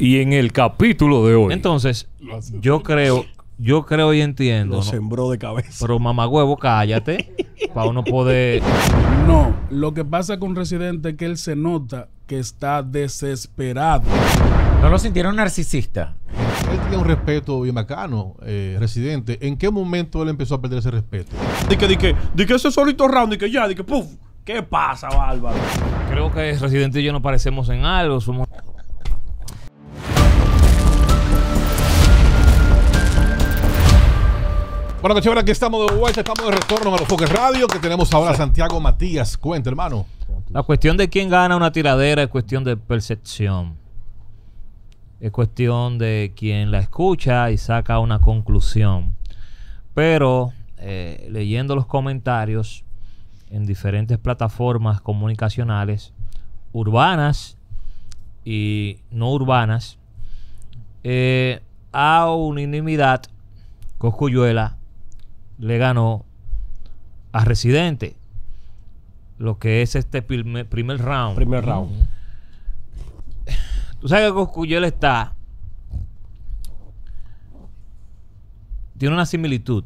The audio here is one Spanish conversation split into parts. Y en el capítulo de hoy... Entonces, yo creo y entiendo... Lo sembró de cabeza. Pero mamagüevo, cállate. Para uno poder... No, lo que pasa con Residente es que él se nota que está desesperado. ¿No lo sintieron narcisista? Él tenía un respeto bien bacano, Residente. ¿En qué momento él empezó a perder ese respeto? Di que ese solito round, di que puff. ¿Qué pasa, bárbaro? Creo que Residente y yo nos parecemos en algo, somos... Bueno, que chévere, aquí estamos de vuelta, estamos de retorno a Alofoke Radio, que tenemos ahora a Santiago Matías. Cuenta, hermano. La cuestión de quién gana una tiradera es cuestión de percepción. Es cuestión de quien la escucha y saca una conclusión. Pero, leyendo los comentarios en diferentes plataformas comunicacionales, urbanas y no urbanas, a unanimidad, Cosculluela le ganó a Residente, lo que es este primer round. Tú sabes que Cosculluela tiene una similitud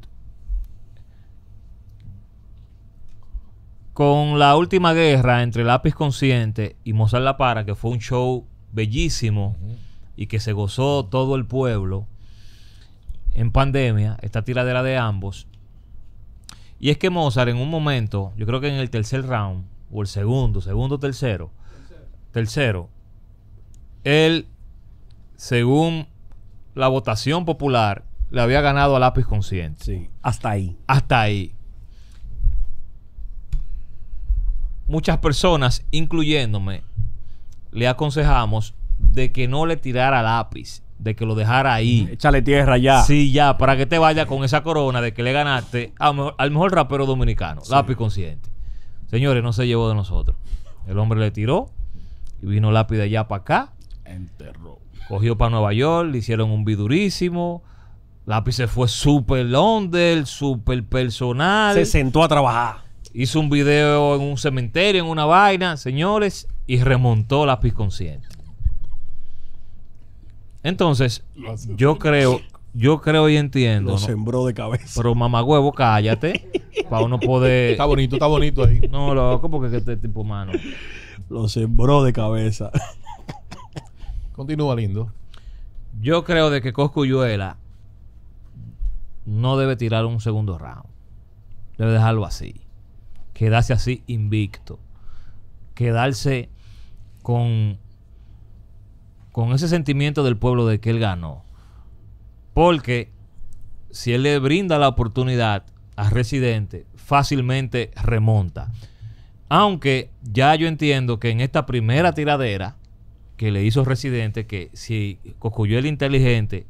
con la última guerra entre Lápiz Consciente y Mozart La Para, que fue un show bellísimo y que se gozó todo el pueblo en pandemia, esta tiradera de ambos. Y es que Mozart en un momento, yo creo que en el tercer round, o el tercero, él, según la votación popular, le había ganado a Lápiz Consciente. Sí, hasta ahí. Hasta ahí. Muchas personas, incluyéndome, le aconsejamos de que no le tirara Lápiz, de que lo dejara ahí. Échale tierra ya. Sí, ya, para que te vaya con esa corona de que le ganaste al mejor rapero dominicano, sí. Lápiz Consciente. Señores, no se llevó de nosotros. El hombre le tiró y vino Lápiz de allá para acá. Enterró. Cogió para Nueva York, le hicieron un vidurísimo. Lápiz se fue súper under, súper personal. Se sentó a trabajar. Hizo un video en un cementerio, en una vaina, señores, y remontó Lápiz Consciente. Entonces, yo creo y entiendo. Lo sembró de cabeza. Pero mamagüevo, cállate. Para uno poder... está bonito ahí. No, loco, porque es este tipo humano. Lo sembró de cabeza. Continúa, lindo. Yo creo de que Cosculluela no debe tirar un segundo round. Debe dejarlo así. Quedarse así invicto. Quedarse con ese sentimiento del pueblo de que él ganó. Porque si él le brinda la oportunidad a Residente, fácilmente remonta. Aunque ya yo entiendo que en esta primera tiradera que le hizo Residente, que si Cosculluela inteligente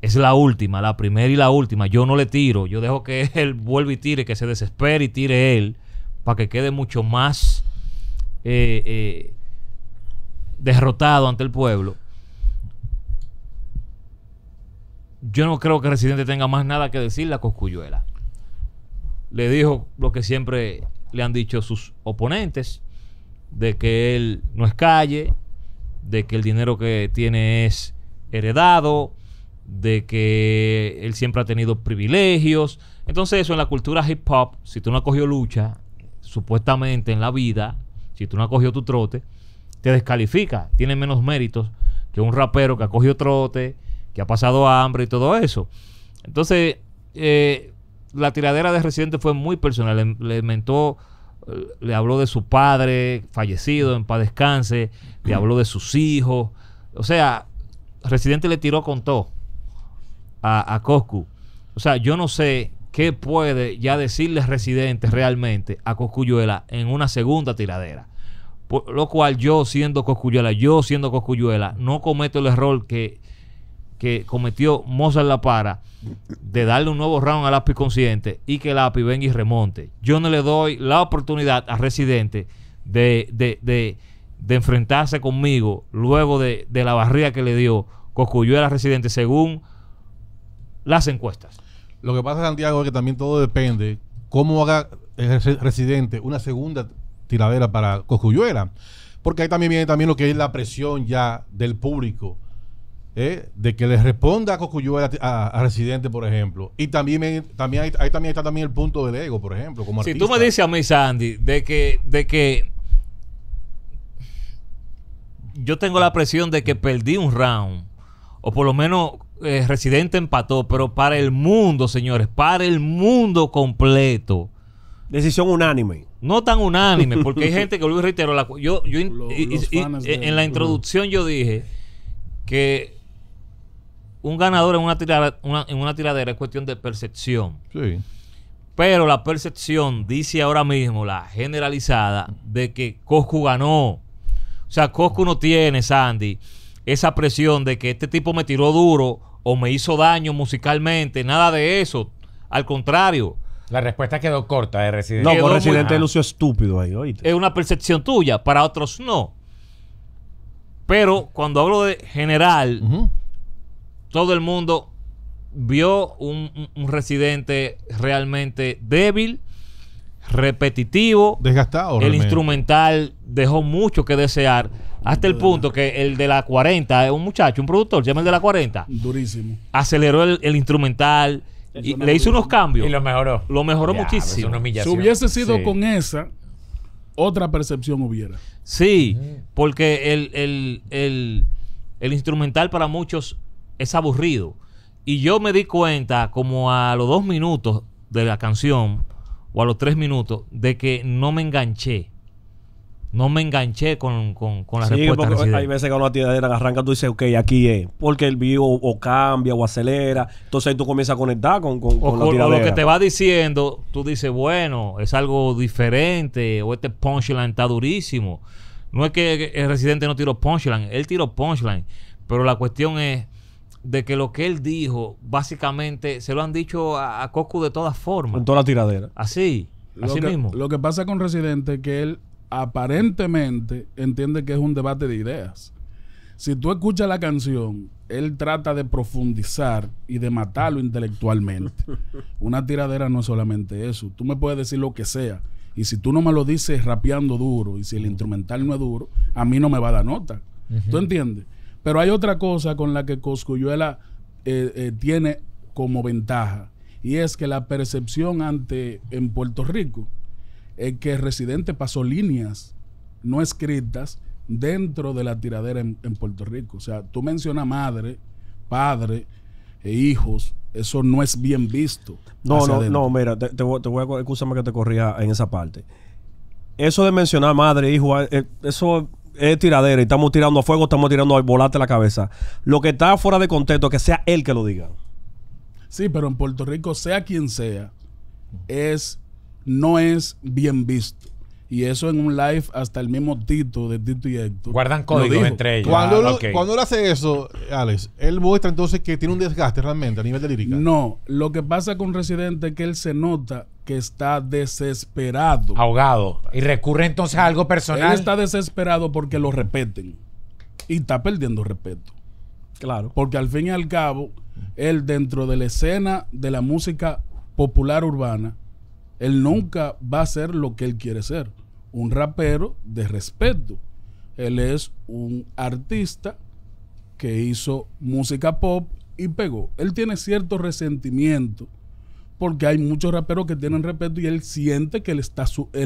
es la última, la primera y la última, yo no le tiro, yo dejo que él vuelva y tire, que se desespere y tire él, para que quede mucho más... derrotado ante el pueblo. Yo no creo que Residente tenga más nada que decirle a Cosculluela. Le dijo lo que siempre le han dicho sus oponentes, de que él no es calle, de que el dinero que tiene es heredado, de que él siempre ha tenido privilegios. Entonces eso en la cultura hip hop, si tú no has cogido lucha, supuestamente en la vida, si tú no has cogido tu trote, te descalifica, tiene menos méritos que un rapero que ha cogido trote, que ha pasado hambre y todo eso. Entonces, la tiradera de Residente fue muy personal. Le habló de su padre fallecido, en paz descanse, le habló de sus hijos. O sea, Residente le tiró con todo a Coscu. O sea, yo no sé qué puede ya decirle Residente realmente a Cosculluela en una segunda tiradera. Por lo cual yo siendo Cosculluela, no cometo el error que cometió Mozart La Para de darle un nuevo round a Lápiz Consciente y que Lápiz venga y remonte. Yo no le doy la oportunidad a Residente de enfrentarse conmigo luego de la barriga que le dio Cosculluela a Residente según las encuestas. Lo que pasa, Santiago, es que también todo depende cómo haga Residente una segunda tiradera para Cosculluela, porque ahí también viene lo que es la presión ya del público de que le responda a Cosculluela, a Residente, por ejemplo. Y también está también el punto del ego, por ejemplo, como artista. Si tú me dices a mí, Sandy, de que yo tengo la presión de que perdí un round, o por lo menos Residente empató, pero para el mundo, señores, para el mundo completo. Decisión unánime. No tan unánime, porque hay gente que, vuelvo y reitero, en la introducción yo dije que un ganador en una tiradera es cuestión de percepción. Sí. Pero la percepción dice ahora mismo, la generalizada, de que Coscu ganó. O sea, Coscu no tiene, Sandy, esa presión de que este tipo me tiró duro o me hizo daño musicalmente. Nada de eso. Al contrario. La respuesta quedó corta de Residente. No, por Residente lució estúpido ahí, oíste. Es una percepción tuya, para otros no. Pero cuando hablo de general, todo el mundo vio un Residente realmente débil, repetitivo, desgastado. El instrumental dejó mucho que desear, hasta el punto que el de la 40, un muchacho, un productor, se llama el de la 40. Durísimo. Aceleró el instrumental y le hizo unos cambios. Y lo mejoró. Lo mejoró muchísimo. Si hubiese sido con esa, otra percepción hubiera. Sí, porque el instrumental para muchos es aburrido. Y yo me di cuenta como a los 2 minutos de la canción, o a los 3 minutos, de que no me enganché. No me enganché con la respuesta. Porque hay veces que una tiradera arranca, tú dices, ok, aquí es. Porque el vivo o cambia o acelera. Entonces ahí tú comienzas a conectar con la tiradera. O lo que te va diciendo, tú dices, bueno, es algo diferente. O este punchline está durísimo. No es que el Residente no tiró punchline. Él tiró punchline. Pero la cuestión es de que lo que él dijo, básicamente, se lo han dicho a Coscu de todas formas. En toda la tiradera. Así mismo. Lo que pasa con Residente es que él aparentemente entiende que es un debate de ideas. Si tú escuchas la canción, él trata de profundizar y de matarlo intelectualmente. Una tiradera no es solamente eso. Tú me puedes decir lo que sea, y si tú no me lo dices rapeando duro, y si el instrumental no es duro, a mí no me va a dar nota. ¿Tú entiendes? Pero hay otra cosa con la que Cosculluela tiene como ventaja, y es que la percepción en Puerto Rico es que Residente pasó líneas no escritas dentro de la tiradera en Puerto Rico. O sea, tú mencionas madre, padre e hijos, eso no es bien visto. No, mira, te voy a... Excúsame que te corría en esa parte. Eso de mencionar madre, hijo, eso es tiradera, y estamos tirando a fuego, estamos tirando a volarte la cabeza. Lo que está fuera de contexto es que sea él que lo diga. Sí, pero en Puerto Rico, sea quien sea, no es bien visto. Y eso en un live, hasta el mismo Tito, de Tito y Héctor, guardan códigos entre ellos. Cuando él hace eso, Alex, él muestra entonces que tiene un desgaste realmente a nivel de lírica. No, lo que pasa con Residente es que él se nota que está desesperado. Ahogado. Y recurre entonces a algo personal. Él está desesperado porque lo respeten. Y está perdiendo respeto. Claro. Porque al fin y al cabo, él dentro de la escena de la música popular urbana, él nunca va a ser lo que él quiere ser, un rapero de respeto. Él es un artista que hizo música pop y pegó. Él tiene cierto resentimiento porque hay muchos raperos que tienen respeto y él siente que él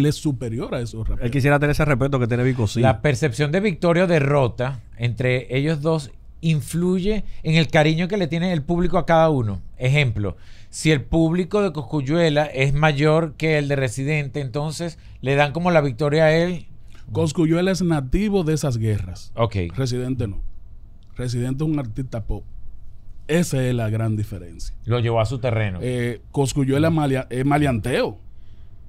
es superior a esos raperos. Él quisiera tener ese respeto que tiene Vico C. La percepción de victoria o derrota entre ellos dos influye en el cariño que le tiene el público a cada uno. Ejemplo, si el público de Cosculluela es mayor que el de Residente, entonces le dan como la victoria a él. Cosculluela es nativo de esas guerras. Ok. Residente no. Residente es un artista pop. Esa es la gran diferencia. Lo llevó a su terreno. Cosculluela es maleanteo.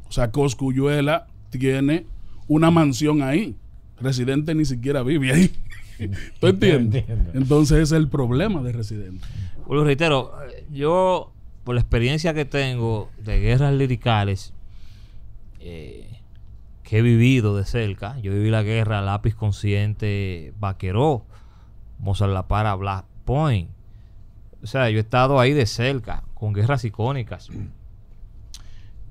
O sea, Cosculluela tiene una mansión ahí. Residente ni siquiera vive ahí. ¿Tú entiendes? Entonces ese es el problema de Residente. Bueno, reitero, yo por la experiencia que tengo de guerras liricales que he vivido de cerca, yo viví la guerra Lápiz Consciente, Vaqueró, Mozart La Para, Black Point. O sea, yo he estado ahí de cerca con guerras icónicas.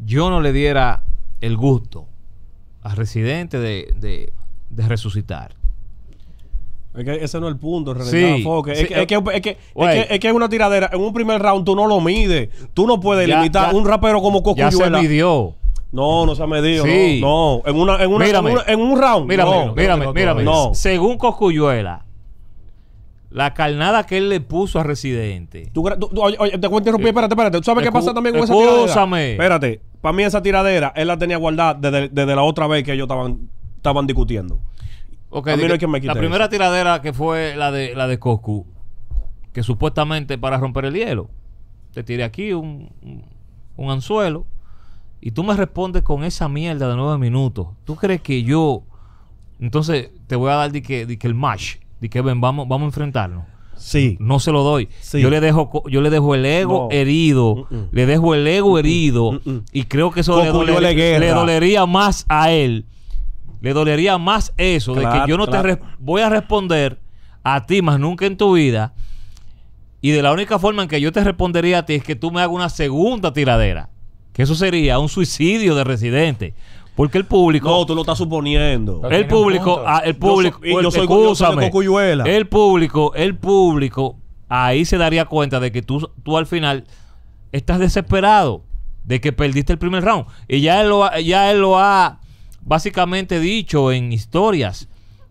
Yo no le diera el gusto a Residente de resucitar. Es que ese no es el punto, Residente. Sí, es que es una tiradera. En un primer round tú no lo mides. Tú no puedes limitar un rapero como Cosculluela. Ya se midió. No, no se ha medido. Sí. No, no. En un round. Mírame. No. Según Cosculluela, la carnada que él le puso a Residente. Oye, te voy a interrumpir. Espérate. ¿Tú sabes qué pasa también con esa tiradera? Espérate. Para mí esa tiradera, él la tenía guardada desde la otra vez que ellos estaban discutiendo. Okay, a mí no hay quien me quite. La primera tiradera que fue la de Coscu, que supuestamente para romper el hielo. Te tiré aquí un anzuelo y tú me respondes con esa mierda de 9 minutos. ¿Tú crees que yo... Entonces te voy a dar de que el match... Dí que ven, vamos a enfrentarnos. Sí. No se lo doy. Sí. Yo le dejo el ego herido. Le dejo el ego herido. Y creo que eso le dolería más a él. Le dolería más eso. Claro, de que yo no te voy a responder a ti más nunca en tu vida. Y de la única forma en que yo te respondería a ti es que tú me hagas una segunda tiradera. Que eso sería un suicidio de Residente. Porque el público... No, tú lo estás suponiendo. El público ahí se daría cuenta de que tú al final estás desesperado de que perdiste el primer round. Y ya él lo ha básicamente dicho en historias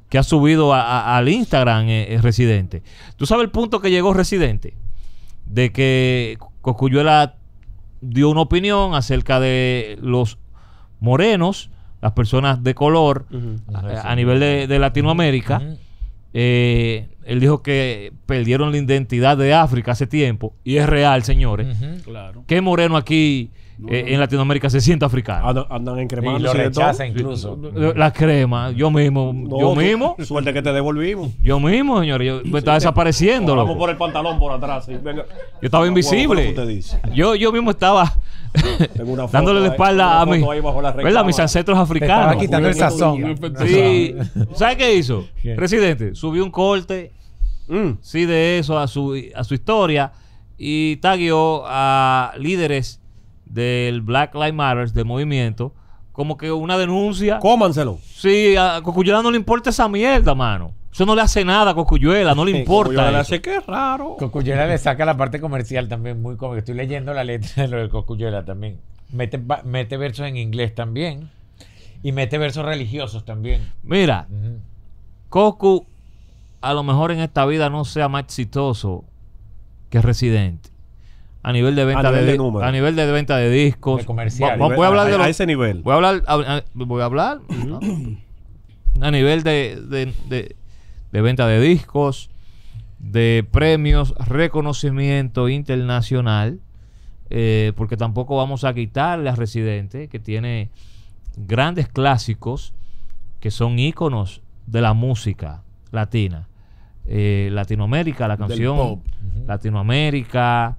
que ha subido al Instagram, Residente. ¿Tú sabes el punto que llegó Residente? De que Cosculluela dio una opinión acerca de los morenos, las personas de color, a nivel de Latinoamérica. Él dijo que perdieron la identidad de África hace tiempo, y es real, señores. Claro. ¿Qué moreno aquí en Latinoamérica se siente africano? Andan en crema. Y lo rechaza incluso. La crema, yo mismo. Suerte que te devolvimos. Yo mismo, señores. Me estaba desapareciendo. Vamos por el pantalón por atrás. ¿Sí? Venga. Yo estaba invisible. Yo mismo estaba dándole la espalda a mis ancestros africanos. Estaba quitando el sazón. Sí. ¿Sabes qué hizo? Residente subió un corte de eso a su historia y tagueó a líderes del Black Lives Matter, del movimiento, como que una denuncia. Cómanselo. Sí, a Cosculluela no le importa esa mierda, mano. Eso no le hace nada a Cosculluela, no le importa. Cosculluela le hace, que raro. Cosculluela le saca la parte comercial también, muy cómica. Estoy leyendo la letra de lo de Cosculluela también. Mete versos en inglés también y mete versos religiosos también. Mira, Coscu a lo mejor en esta vida no sea más exitoso que Residente. A nivel de venta a nivel de venta de discos. De comercial. Voy a hablar a nivel de venta de discos, de premios, reconocimiento internacional. Porque tampoco vamos a quitarle a Residente, que tiene grandes clásicos que son íconos de la música latina. Latinoamérica, la canción pop. Latinoamérica,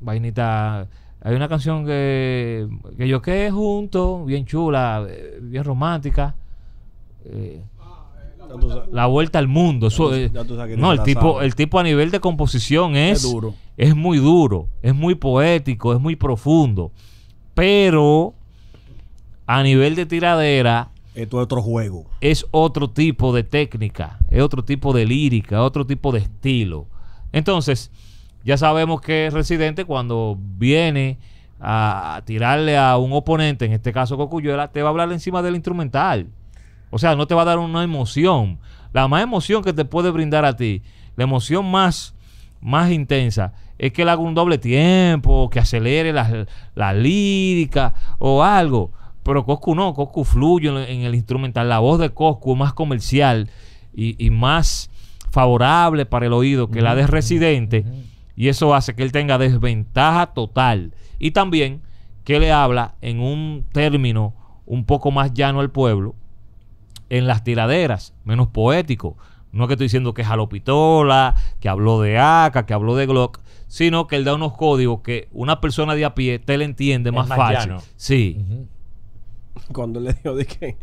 vainita. Hay una canción que yo quedé junto, bien chula, bien romántica. La vuelta al mundo. El tipo a nivel de composición es muy duro, es muy poético, es muy profundo. Pero a nivel de tiradera, esto es otro juego. Es otro tipo de técnica, es otro tipo de lírica, otro tipo de estilo. Entonces, ya sabemos que Residente, cuando viene a tirarle a un oponente, en este caso Cosculluela, te va a hablar encima del instrumental. O sea, no te va a dar una emoción. La más emoción que te puede brindar a ti, la emoción más intensa, es que él haga un doble tiempo, que acelere la lírica o algo. Pero Coscu no, Coscu fluye en el instrumental. La voz de Coscu es más comercial y más favorable para el oído que la de Residente. Y eso hace que él tenga desventaja total. Y también que le habla en un término un poco más llano al pueblo, en las tiraderas, menos poético. No es que estoy diciendo que jaló pistola, que habló de AK, que habló de Glock, sino que él da unos códigos que una persona de a pie te le entiende más fácil. Sí. Cuando le dijo de que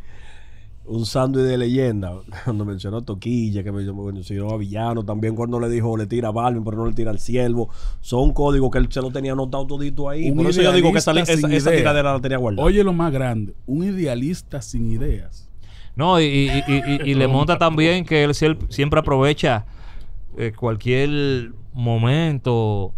un sándwich de leyenda, cuando mencionó Toquilla, que mencionó a Villano, también cuando le dijo le tira a Balvin, pero no le tira al Ciervo, son códigos que él se lo tenía anotado todito ahí. Por eso yo digo que esa tiradera la tenía guardada. Oye, lo más grande, un idealista sin ideas. No, y le monta también que él siempre aprovecha cualquier momento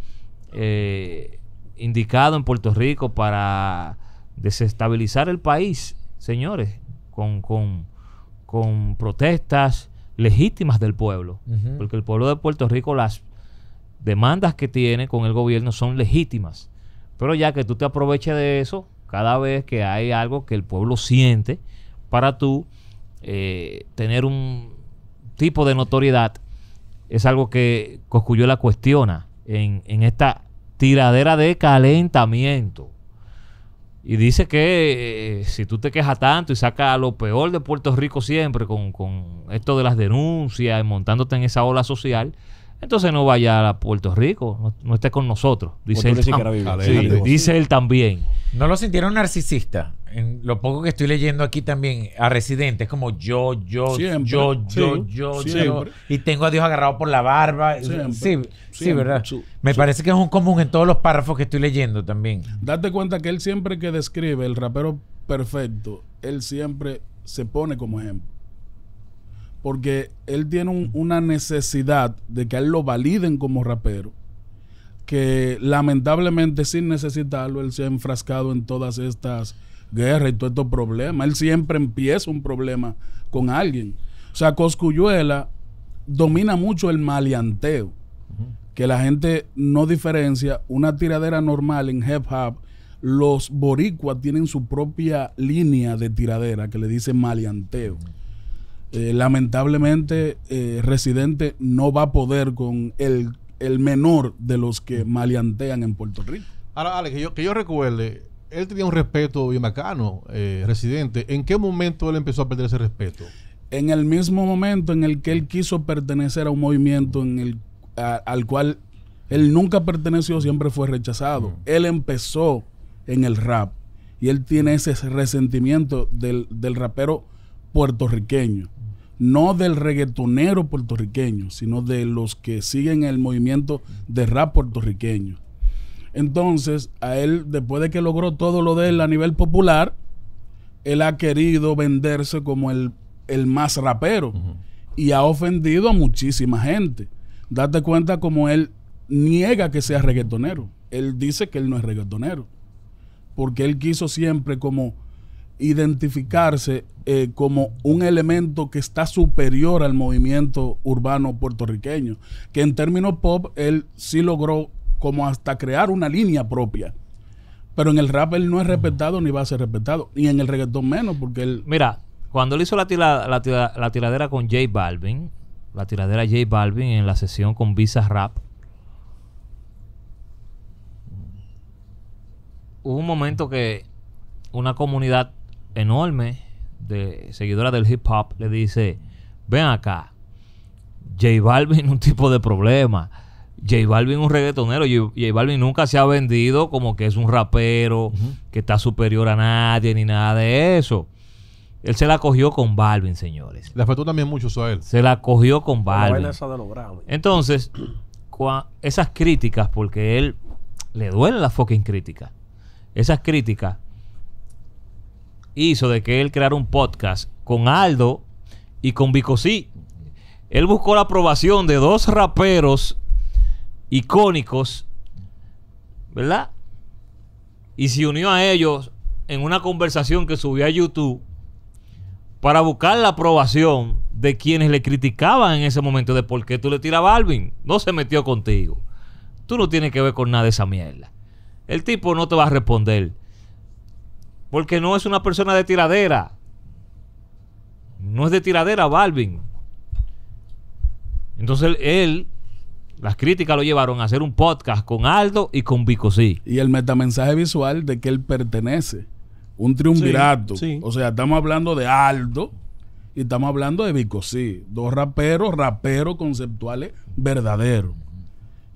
indicado en Puerto Rico para desestabilizar el país, señores, con protestas legítimas del pueblo. Uh-huh. Porque el pueblo de Puerto Rico, las demandas que tiene con el gobierno son legítimas. Pero ya que tú te aproveches de eso, cada vez que hay algo que el pueblo siente, para tú tener un tipo de notoriedad, es algo que Cosculluela cuestiona en esta tiradera de calentamiento. Y dice que si tú te quejas tanto y sacas lo peor de Puerto Rico siempre con esto de las denuncias, montándote en esa ola social, entonces no vaya a Puerto Rico, no esté con nosotros. Dice él, dice él también. ¿No lo sintieron narcisista? En lo poco que estoy leyendo aquí también, a Residente, es como yo, y tengo a Dios agarrado por la barba. Siempre. Sí, ¿verdad? Me parece que es un común en todos los párrafos que estoy leyendo también. Date cuenta que él siempre que describe el rapero perfecto, él siempre se pone como ejemplo. Porque él tiene una necesidad de que a él lo validen como rapero, que lamentablemente sin necesitarlo él se ha enfrascado en todas estas guerras y todos estos problemas. Él siempre empieza un problema con alguien. O sea, Cosculluela domina mucho el maleanteo, que la gente no diferencia. Una tiradera normal en hip hop, los boricuas tienen su propia línea de tiradera que le dicen maleanteo. Lamentablemente Residente no va a poder con el menor de los que maleantean en Puerto Rico. Ahora, Ale, que yo recuerde, él tenía un respeto bien bacano, Residente. ¿En qué momento él empezó a perder ese respeto? En el mismo momento en el que él quiso pertenecer a un movimiento en el, al cual él nunca perteneció, siempre fue rechazado. Él empezó en el rap y él tiene ese resentimiento del rapero puertorriqueño. No del reggaetonero puertorriqueño, sino de los que siguen el movimiento de rap puertorriqueño. Entonces, a él, después de que logró todo lo de él a nivel popular, él ha querido venderse como el más rapero. Y ha ofendido a muchísima gente. Date cuenta como él niega que sea reggaetonero. Él dice que él no es reggaetonero. Porque él quiso siempre como identificarse como un elemento que está superior al movimiento urbano puertorriqueño, que en términos pop él sí logró como hasta crear una línea propia, pero en el rap él no es respetado ni va a ser respetado, y en el reggaetón menos, porque él... Mira, cuando él hizo la tiradera con J Balvin, la tiradera J Balvin en la sesión con Visa Rap, hubo un momento que una comunidad enorme de seguidora del hip hop le dice: ven acá, J Balvin un tipo de problema, J Balvin un reggaetonero, J Balvin nunca se ha vendido como que es un rapero, que está superior a nadie ni nada de eso. Él se la cogió con Balvin, señores. Le afectó también mucho eso a él. Se la cogió con Balvin. Entonces, esas críticas, porque él le duele la fucking crítica, esas críticas hizo de que él creara un podcast con Aldo y con Vico C. Él buscó la aprobación de dos raperos icónicos, ¿verdad? Y se unió a ellos en una conversación que subió a YouTube para buscar la aprobación de quienes le criticaban en ese momento de por qué tú le tiras a Balvin. No se metió contigo. Tú no tienes que ver con nada de esa mierda. El tipo no te va a responder. Porque no es una persona de tiradera. No es de tiradera Balvin. Entonces él, las críticas lo llevaron a hacer un podcast con Aldo y con Vico C. Y el metamensaje visual de que él pertenece. Un triunvirato. Sí, sí. O sea, estamos hablando de Aldo y estamos hablando de Vico C. Dos raperos conceptuales verdaderos.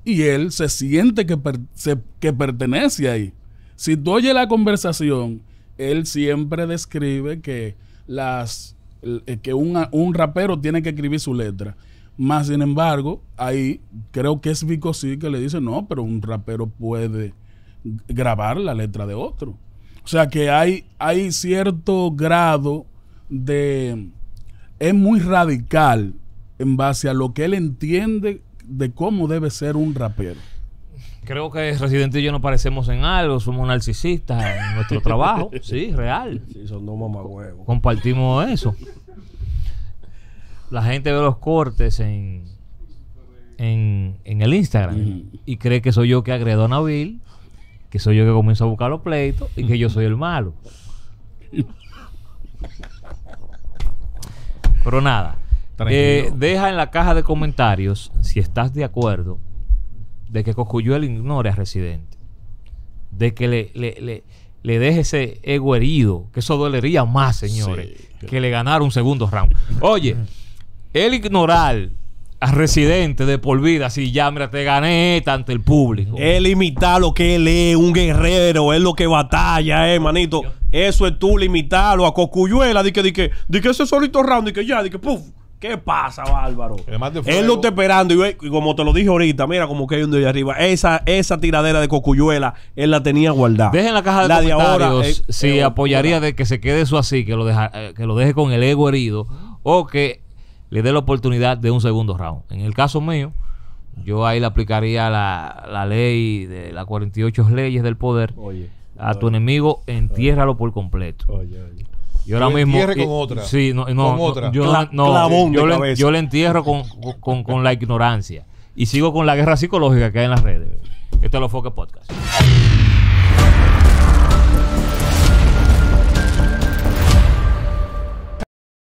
Y él se siente que pertenece ahí. Si tú oyes la conversación, él siempre describe que un rapero tiene que escribir su letra. Más sin embargo, ahí creo que es Vico C que le dice: no, pero un rapero puede grabar la letra de otro. O sea que hay cierto grado de... Es muy radical en base a lo que él entiende de cómo debe ser un rapero. Creo que Residente y yo nos parecemos en algo, somos narcisistas en nuestro trabajo, sí, real. Sí, son dos mamagüevos. Compartimos eso. La gente ve los cortes en el Instagram y cree que soy yo que agredo a Nabil, que soy yo que comienzo a buscar los pleitos y que yo soy el malo. Pero nada, deja en la caja de comentarios si estás de acuerdo de que Cosculluela ignore a Residente, de que le deje ese ego herido, que eso dolería más, señores, sí, que le ganara un segundo round. Oye, el ignorar a Residente de por vida, si ya, mira, te gané ante el público. Él imita lo que él es, un guerrero, es lo que batalla, manito. Eso es tú limitarlo a Cosculluela, di que ese solito round, di que ya, di que puf. ¿Qué pasa, bárbaro? Él lo está esperando y como te lo dije ahorita, mira como que hay un de arriba. Esa tiradera de Cosculluela, él la tenía guardada. Dejen la caja de comentarios si apoyaría de que se quede eso así, que lo deje con el ego herido o que le dé la oportunidad de un segundo round. En el caso mío, yo ahí le aplicaría la ley de las 48 leyes del poder. Oye, a tu enemigo, entiérralo por completo. Oye, oye. Yo ahora mismo. Con otra. Sí, no, con otra. Yo le entierro con la ignorancia. Y sigo con la guerra psicológica que hay en las redes. Este es el Alofoke Podcast.